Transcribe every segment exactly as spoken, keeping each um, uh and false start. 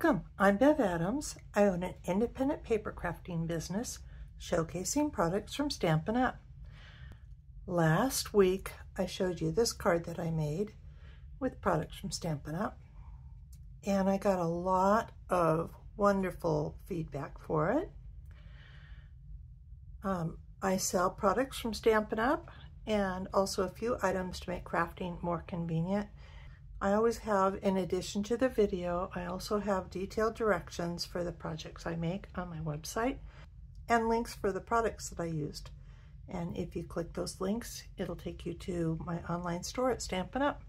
Welcome, I'm Bev Adams. I own an independent paper crafting business showcasing products from Stampin' Up! Last week, I showed you this card that I made with products from Stampin' Up! And I got a lot of wonderful feedback for it. Um, I sell products from Stampin' Up! And also a few items to make crafting more convenient. I always have, in addition to the video, I also have detailed directions for the projects I make on my website and links for the products that I used. And if you click those links, it'll take you to my online store at Stampin' Up!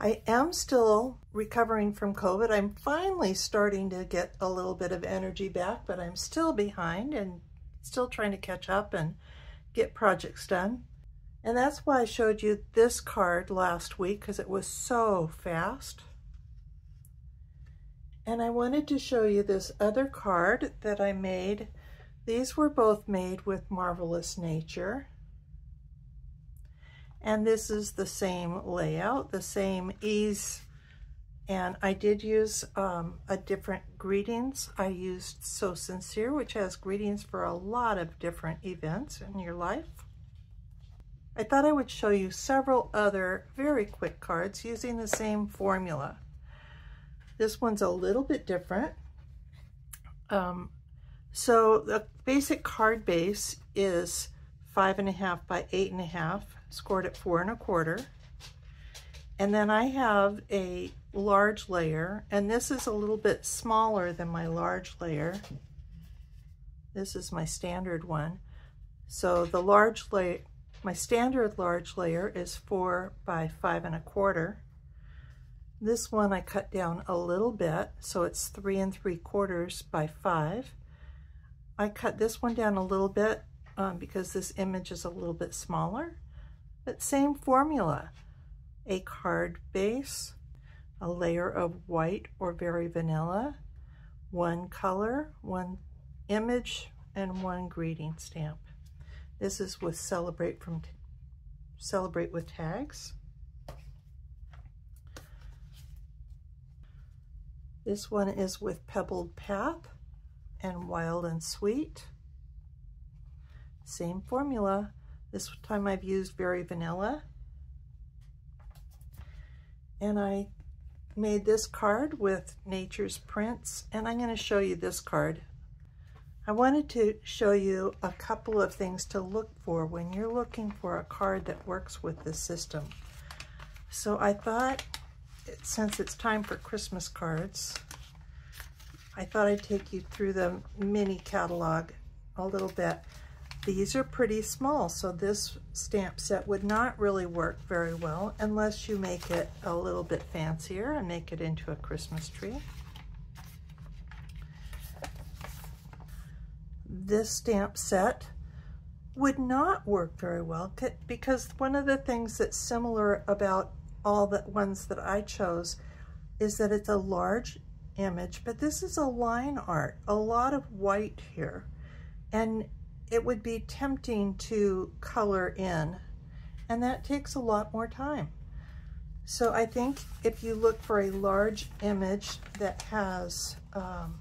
I am still recovering from COVID. I'm finally starting to get a little bit of energy back, but I'm still behind and still trying to catch up and get projects done. And that's why I showed you this card last week, because it was so fast. And I wanted to show you this other card that I made. These were both made with Marvelous Nature. And this is the same layout, the same ease. And I did use um, a different greetings. I used So Sincere, which has greetings for a lot of different events in your life. I thought I would show you several other very quick cards using the same formula. This one's a little bit different. Um, so the basic card base is five and a half by eight and a half, scored at four and a quarter. And then I have a large layer, and this is a little bit smaller than my large layer. This is my standard one. So the large layer, my standard large layer, is four by five and a quarter. This one I cut down a little bit, so it's three and three quarters by five. I cut this one down a little bit um, because this image is a little bit smaller, but same formula. A card base, a layer of white or very vanilla, one color, one image, and one greeting stamp. This is with celebrate from celebrate with tags. This one is with Pebbled Path and Wild and Sweet. Same formula. This time I've used very vanilla. And I made this card with Nature's Prints, and I'm going to show you this card. I wanted to show you a couple of things to look for when you're looking for a card that works with this system. So I thought, since it's time for Christmas cards, I thought I'd take you through the mini catalog a little bit. These are pretty small, so this stamp set would not really work very well unless you make it a little bit fancier and make it into a Christmas tree. This stamp set would not work very well because one of the things that's similar about all the ones that I chose is that it's a large image, but this is a line art, a lot of white here, and it would be tempting to color in, and that takes a lot more time. So I think if you look for a large image that has um,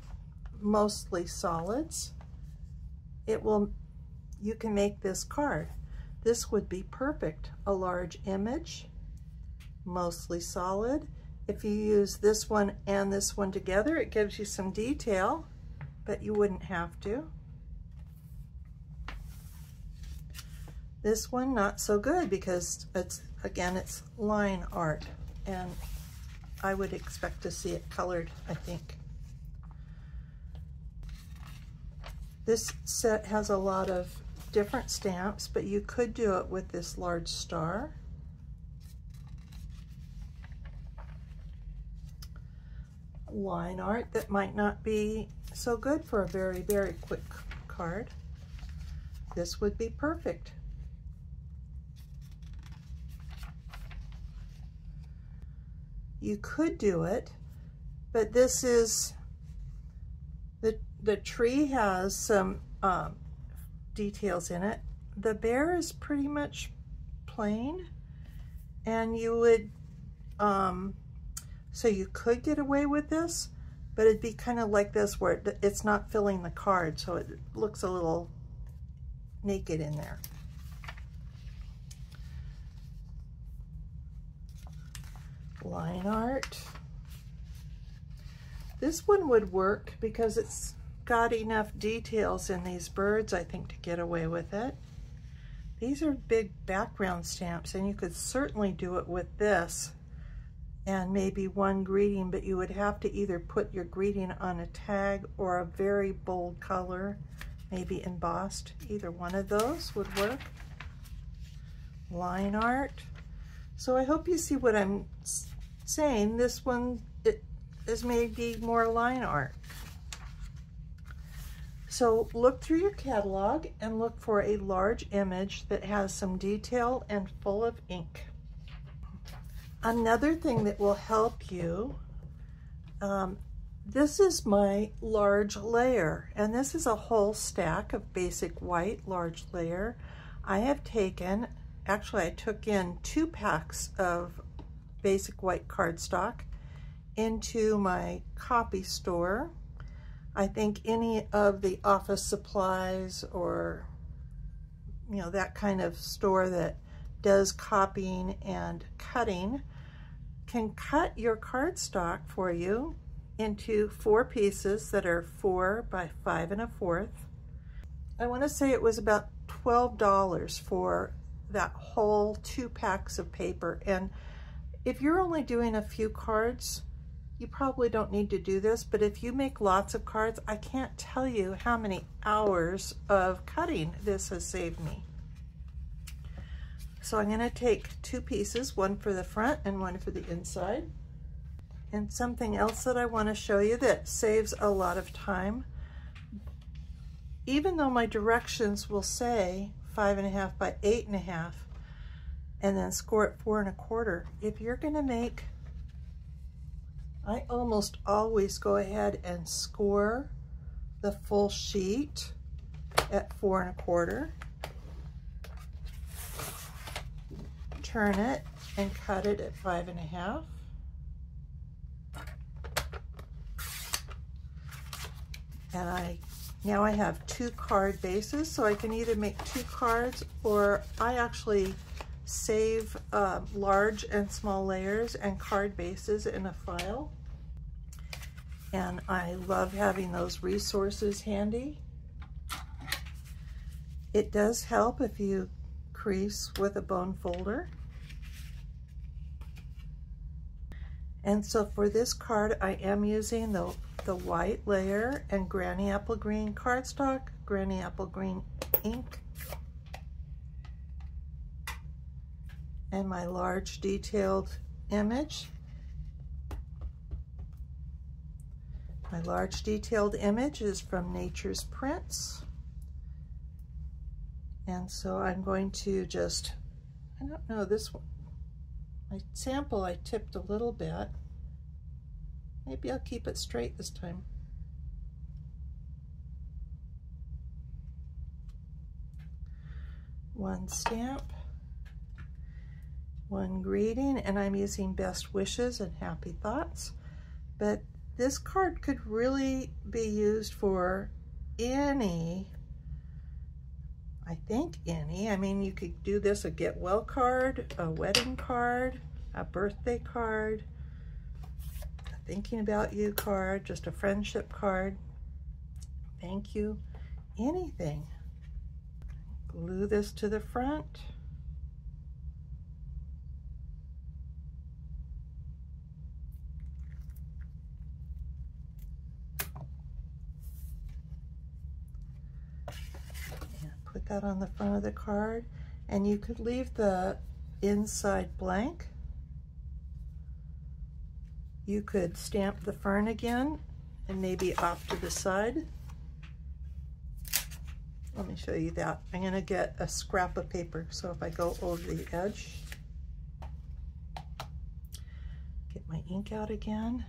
mostly solids, it will, you can make this card. This would be perfect. A large image, mostly solid. If you use this one and this one together, it gives you some detail, but you wouldn't have to. This one, not so good because it's, again, it's line art, and I would expect to see it colored, I think. This set has a lot of different stamps, but you could do it with this large star. Line art that might not be so good for a very, very quick card. This would be perfect. You could do it, but this is the The tree has some um, details in it. The bear is pretty much plain, and you would, um, so you could get away with this, but it'd be kind of like this where it, it's not filling the card, so it looks a little naked in there. Line art. This one would work because it's got enough details in these birds, I think, to get away with it. These are big background stamps, and you could certainly do it with this and maybe one greeting, but you would have to either put your greeting on a tag or a very bold color, maybe embossed. Either one of those would work. Line art. So I hope you see what I'm saying. This one it is maybe more line art. So look through your catalog and look for a large image that has some detail and full of ink. Another thing that will help you, um, this is my large layer, and this is a whole stack of basic white large layer. I have taken, actually I took in two packs of basic white cardstock into my copy store. I think any of the office supplies or, you know, that kind of store that does copying and cutting can cut your cardstock for you into four pieces that are four by five and a fourth. I want to say it was about twelve dollars for that whole two packs of paper. And if you're only doing a few cards, you probably don't need to do this, but if you make lots of cards, I can't tell you how many hours of cutting this has saved me. So I'm going to take two pieces, one for the front and one for the inside. And something else that I want to show you that saves a lot of time, even though my directions will say five and a half by eight and a half, and then score it four and a quarter, if you're going to make, I almost always go ahead and score the full sheet at four and a quarter. Turn it and cut it at five and a half. And I, now I have two card bases, so I can either make two cards, or I actually save uh, large and small layers and card bases in a file. And I love having those resources handy. It does help if you crease with a bone folder. And so for this card, I am using the, the white layer and Granny Apple Green cardstock, Granny Apple Green ink, and my large detailed image. My large detailed image is from Nature's Prints. And so I'm going to just, I don't know, this one, my sample I tipped a little bit. Maybe I'll keep it straight this time. One stamp, one greeting, and I'm using best wishes and happy thoughts. But this card could really be used for any, I think any, I mean, you could do this a get well card, a wedding card, a birthday card, a thinking about you card, just a friendship card, thank you, anything. Glue this to the front. Put that on the front of the card, and you could leave the inside blank. You could stamp the fern again and maybe off to the side. Let me show you that. I'm going to get a scrap of paper, so if I go over the edge, get my ink out again,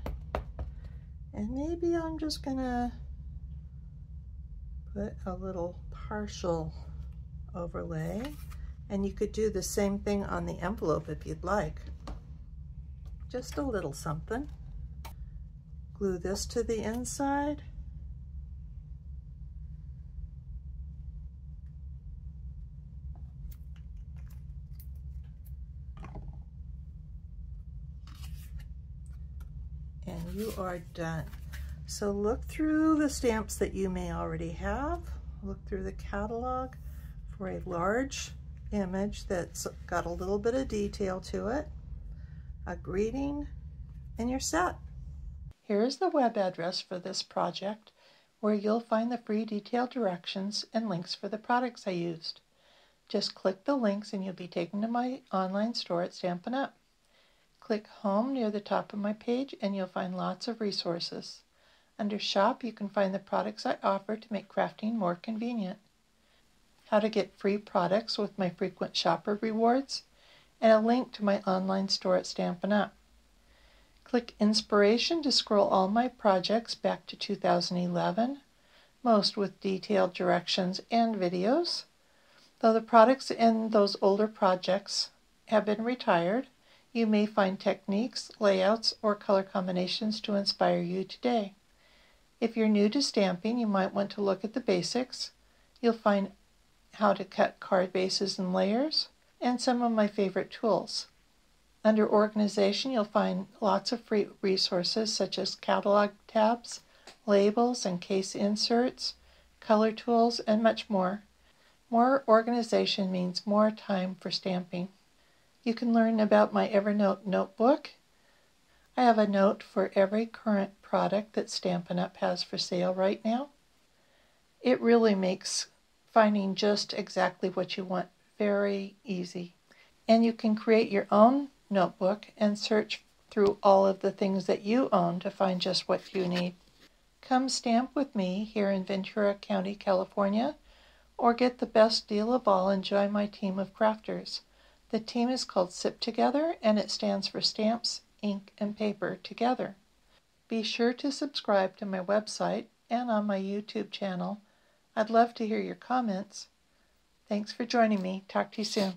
and maybe I'm just going to put a little partial overlay, and you could do the same thing on the envelope if you'd like. Just a little something. glue this to the inside. And you are done. So look through the stamps that you may already have. Look through the catalog for a large image that's got a little bit of detail to it, a greeting, and you're set. Here is the web address for this project, where you'll find the free detailed directions and links for the products I used. Just click the links and you'll be taken to my online store at Stampin' Up! Click Home near the top of my page and you'll find lots of resources. Under Shop, you can find the products I offer to make crafting more convenient, how to get free products with my frequent shopper rewards, and a link to my online store at Stampin' Up! Click Inspiration to scroll all my projects back to two thousand eleven, most with detailed directions and videos. Though the products in those older projects have been retired, you may find techniques, layouts, or color combinations to inspire you today. If you're new to stamping, you might want to look at the basics. You'll find how to cut card bases and layers, and some of my favorite tools. Under Organization, you'll find lots of free resources such as catalog tabs, labels and case inserts, color tools, and much more. More organization means more time for stamping. You can learn about my Evernote notebook. I have a note for every current product that Stampin' Up! Has for sale right now. It really makes finding just exactly what you want very easy. And you can create your own notebook and search through all of the things that you own to find just what you need. Come stamp with me here in Ventura County, California, or get the best deal of all and join my team of crafters. The team is called Sip Together, and it stands for Stamps, Ink, and Paper Together. Be sure to subscribe to my website and on my YouTube channel. I'd love to hear your comments. Thanks for joining me. Talk to you soon.